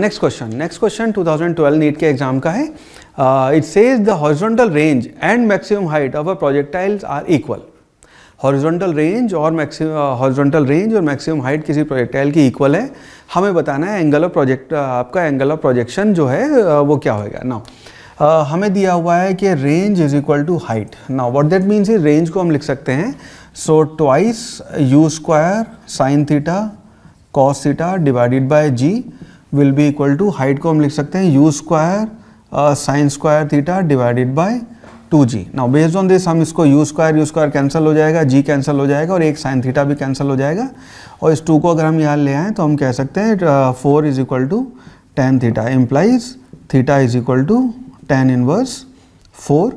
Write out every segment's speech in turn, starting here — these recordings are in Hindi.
नेक्स्ट क्वेश्चन 2012 नीट के एग्जाम का है। It says the horizontal range and maximum height of a projectiles are equal. Horizontal range और मैक्सिमम हाइट किसी प्रोजेक्टाइल की इक्वल है। हमें बताना है एंगल ऑफ प्रोजेक्शन जो है वो क्या होगा। नाउ हमें दिया हुआ है कि range is equal to height. Now what that means is range को हम लिख सकते हैं so twice U square sine theta cos theta divided by G will be equal to height को हम लिख सकते हैं U square sine square theta divided by 2g। Now based on this हम इसको यू स्क्वायर कैंसिल हो जाएगा, g कैंसिल हो जाएगा और एक साइन थीटा भी कैंसिल हो जाएगा और इस 2 को अगर हम यहाँ ले आएँ तो हम कह सकते हैं 4 is equal to tan theta implies theta is equal to tan inverse 4।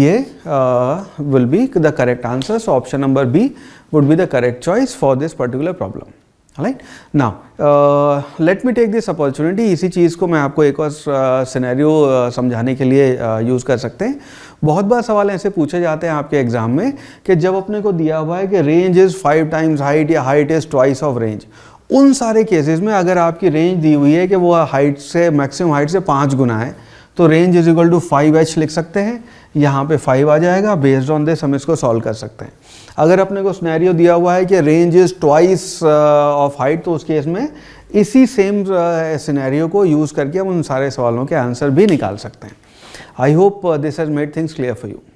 ये will be the correct answer. So option number B would be the correct choice for this particular problem. Right now let me take this opportunity. इसी चीज़ को मैं आपको एक और सिनेरियो समझाने के लिए यूज़ कर सकते हैं। बहुत बार सवाल ऐसे पूछे जाते हैं आपके एग्जाम में कि जब अपने को दिया हुआ है कि रेंज इज़ 5 टाइम्स हाइट या height is twice of range. उन सारे केसेस में अगर आपकी रेंज दी हुई है कि वो हाइट से मैक्सिमम हाइट से 5 गुना है तो range is equal to 5h लिख सकते हैं। यहाँ पे 5 आ जाएगा। बेस्ड ऑन दिस हम इसको सॉल्व कर सकते हैं। अगर अपने को स्नैरियो दिया हुआ है कि range is twice of height तो उस केस में इसी सेम सिनेरियो को यूज़ करके हम उन सारे सवालों के आंसर भी निकाल सकते हैं। I hope this has made things clear for you.